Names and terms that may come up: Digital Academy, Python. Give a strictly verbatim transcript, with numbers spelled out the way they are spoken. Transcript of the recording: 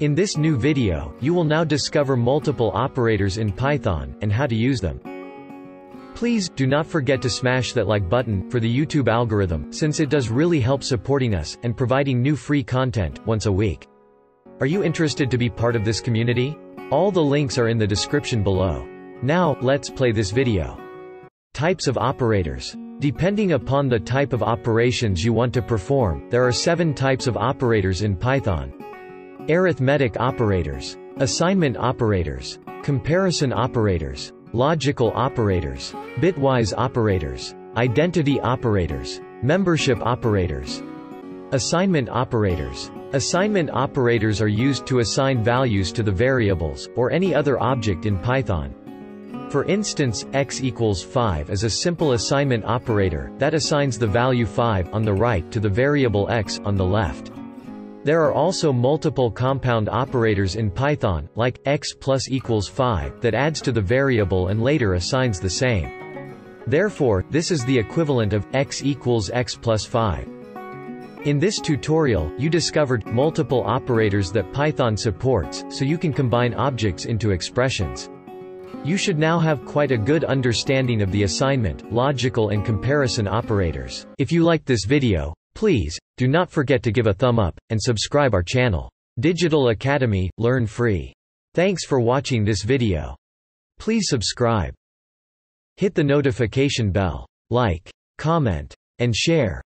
In this new video, you will now discover multiple operators in Python, and how to use them. Please, do not forget to smash that like button, for the YouTube algorithm, since it does really help supporting us, and providing new free content, once a week. Are you interested to be part of this community? All the links are in the description below. Now, let's play this video. Types of operators. Depending upon the type of operations you want to perform, there are seven types of operators in Python. Arithmetic operators, assignment operators, comparison operators, logical operators, bitwise operators, identity operators, membership operators, assignment operators. Assignment operators are used to assign values to the variables, or any other object in Python. For instance, x equals five is a simple assignment operator that assigns the value five on the right to the variable x on the left. There are also multiple compound operators in Python, like x plus equals five, that adds to the variable and later assigns the same. Therefore, this is the equivalent of x equals x plus five. In this tutorial, you discovered multiple operators that Python supports, so you can combine objects into expressions. You should now have quite a good understanding of the assignment, logical and comparison operators. If you liked this video, please, do not forget to give a thumb up, and subscribe our channel. Digital Academy, learn free. Thanks for watching this video. Please subscribe. Hit the notification bell. Like, comment, and share.